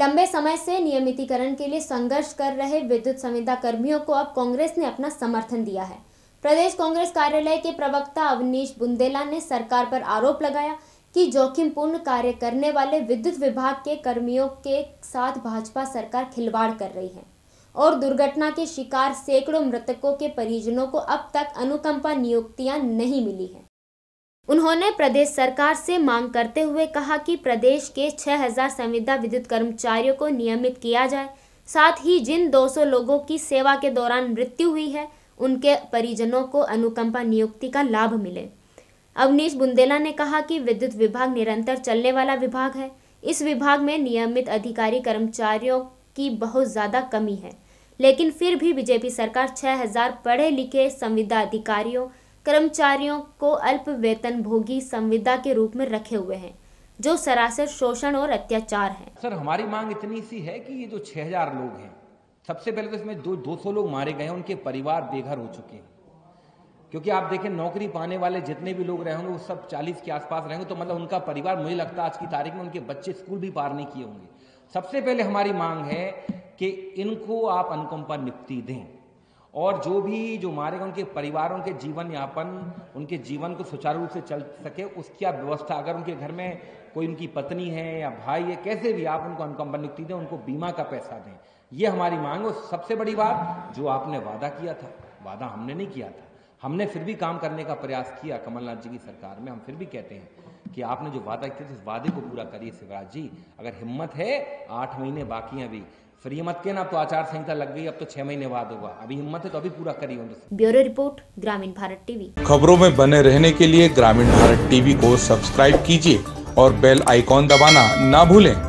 लंबे समय से नियमितीकरण के लिए संघर्ष कर रहे विद्युत संविदा कर्मियों को अब कांग्रेस ने अपना समर्थन दिया है। प्रदेश कांग्रेस कार्यालय के प्रवक्ता अवनीश बुंदेला ने सरकार पर आरोप लगाया कि जोखिमपूर्ण कार्य करने वाले विद्युत विभाग के कर्मियों के साथ भाजपा सरकार खिलवाड़ कर रही है और दुर्घटना के शिकार सैकड़ों मृतकों के परिजनों को अब तक अनुकंपा नियुक्तियां नहीं मिली हैं। उन्होंने प्रदेश सरकार से मांग करते हुए कहा कि प्रदेश के 6000 संविदा विद्युत कर्मचारियों को नियमित किया जाए, साथ ही जिन 200 लोगों की सेवा के दौरान मृत्यु हुई है उनके परिजनों को अनुकंपा नियुक्ति का लाभ मिले। अवनीश बुंदेला ने कहा कि विद्युत विभाग निरंतर चलने वाला विभाग है। इस विभाग में नियमित अधिकारी कर्मचारियों की बहुत ज़्यादा कमी है, लेकिन फिर भी बीजेपी सरकार 6000 पढ़े लिखे संविदा अधिकारियों कर्मचारियों को अल्प वेतनभोगी संविदा के रूप में रखे हुए हैं, जो सरासर शोषण और अत्याचार है। सर, हमारी मांग इतनी सी है कि ये जो 6000 लोग हैं, सबसे पहले तो इसमें 200 लोग मारे गए हैं, उनके परिवार बेघर हो चुके हैं, क्योंकि आप देखें नौकरी पाने वाले जितने भी लोग रहे होंगे वो सब 40 के आसपास रहेंगे, तो मतलब उनका परिवार, मुझे लगता है आज की तारीख में उनके बच्चे स्कूल भी पार नहीं किए होंगे। सबसे पहले हमारी मांग है कि इनको आप अनुकंपा नियुक्ति दें और जो भी जो मारे गए उनके परिवारों के जीवन यापन, उनके जीवन को सुचारू रूप से चल सके उसकी आप व्यवस्था, अगर उनके घर में कोई उनकी पत्नी है या भाई है, कैसे भी आप उनको अनुकंपा नियुक्ति दें, उनको बीमा का पैसा दें, ये हमारी मांग है। सबसे बड़ी बात जो आपने वादा किया था, वादा हमने नहीं किया था, हमने फिर भी काम करने का प्रयास किया कमलनाथ जी की सरकार में। हम फिर भी कहते हैं कि आपने जो वादा किया था इस वादे को पूरा करिए शिवराज जी, अगर हिम्मत है। 8 महीने बाकी हैं अभी, फिर ये मत कहना अब तो आचार संहिता लग गई, अब तो 6 महीने बाद होगा, अभी हिम्मत है तो अभी पूरा करिए। ब्यूरो रिपोर्ट, ग्रामीण भारत टीवी। खबरों में बने रहने के लिए ग्रामीण भारत टीवी को सब्सक्राइब कीजिए और बेल आइकॉन दबाना ना भूलें।